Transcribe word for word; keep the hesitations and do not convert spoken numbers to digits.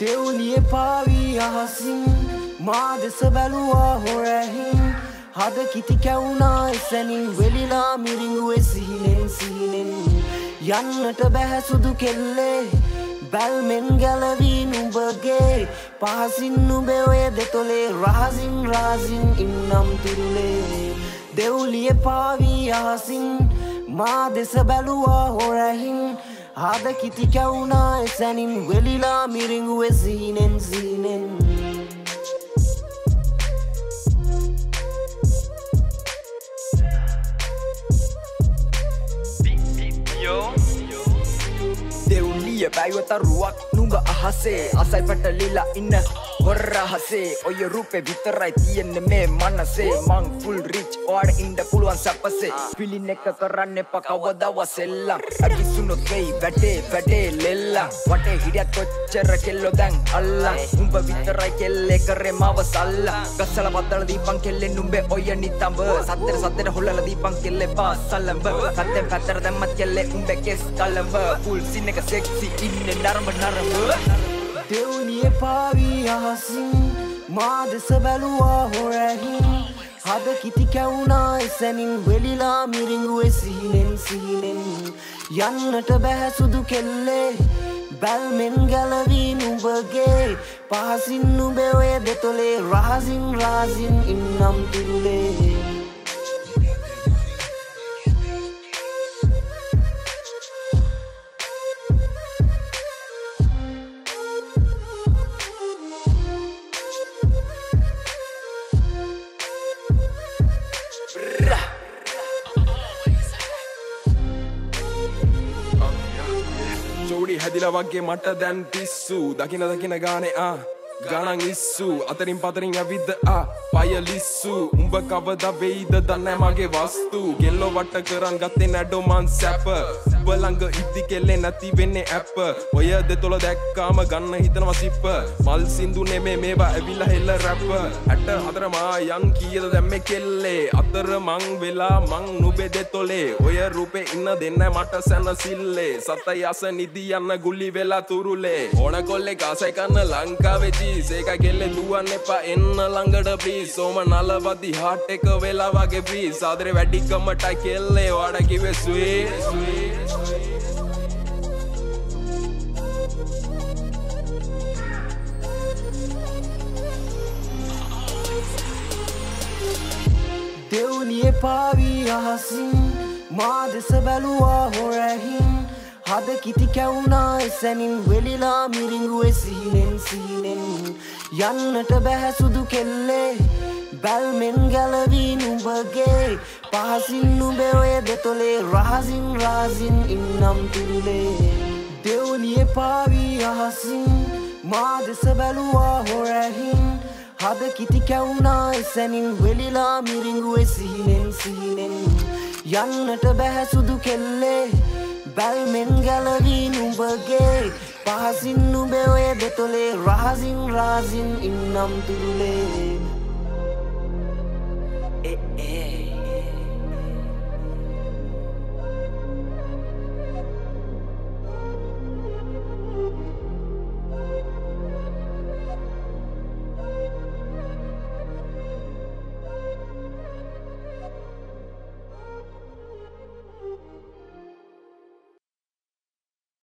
Dewulee pavi ahasin maadesa baluwa horahin hada kiti kauna esenin velila miringu esihinen sihinen yannata baha sudu kelle balmen galavi nubage pahasin nubewe detole razin razin innam tirulle Dewulee pavi ahasin maadesa baluwa horahin hada kiti kauna esenin velila miringu esihinen sihinen बैवता रुआक नुंगा अहसे आसाई पटलीला इन्न होर्रा हसे ओ ये रूपे भीतराई तीन में मनसे मांग फुल रिच और इंड पुलवान सपसे पिली नेक करने पकावदा वसेल्ला अभी सुनो गई बैठे बैठे लेला वटे हिडिया कोचर केलो दंग अल्ला नुंबा भीतराई केले करे मावसल्ला गसल बदल दीपं केले नुंबे ओ ये नितंब सत्तर सत्तर होलला दीपं केले पासलंब सत्ते फतर दमत केले उंबे केस कलंब फुल सीने का सेक्सी इन्न नरम नरम Dewulee pavi ahasin maadesa baluwa horahin hada kiti kauna esenin velila miringu esihinen sihinen yannata baha sudu kelle balmen galavi nubage pahasin nubewe detole razin razin innam tirulle जोड़ी हदिला वागे मट्टा दन पिसू दकिना दकिना गाने आ गानांग issue अतरिं पतरिं अविद आ पायलिस्सू उंब कवदा वेइद दन्नै मागे वास्तु गेल्लो वट्ट करन गत्ते नडो मान सैप බලංග ඉද්දි කෙල්ලේ නැති වෙන්නේ ඇප් ඔය දෙතොල දැක්කාම ගන්න හිතනවා සිප්ප මල් සින්දු නෙමේ මේවා ඇවිල්ලා හෙල්ල රැප් ඇට හතර මා යන් කීයද දැම්මේ කෙල්ලේ අතර මං වෙලා මං නුබේ දෙතොලේ ඔය රූපේ ඉන්න දෙන්න මට සැනසille සත යස නිදි යන ගුලි වෙලා තුරුලේ ඕන කොල්ලේ කාසයි කන්න ලංකාවේ ජීස් ඒක කෙල්ලේ දුවන්න එපා එන්න ළඟට ප්ලීස් ඕම නලවදි හાર્ට් එක වෙලා වගේ ප්ලීස් ආදරේ වැඩි කමටයි කෙල්ලේ ඔයාලා කිව්වේ sweet sweet Dewulee pavi ahasin maadesa baluwa horahin hada kiti kauna esenin velila miringu esihinen sihinen yannata baha sudu kelle balmen galavi nubage pahasin nubewe detole razin razin innam tirulle Dewulee pavi ahasin maadesa baluwa horahin hada kiti kauna esenin velila miringu esihinen sihinen yannata baha sudu kelle balmen galavi nubage pahasin nubewe detole razin razin innam tirulle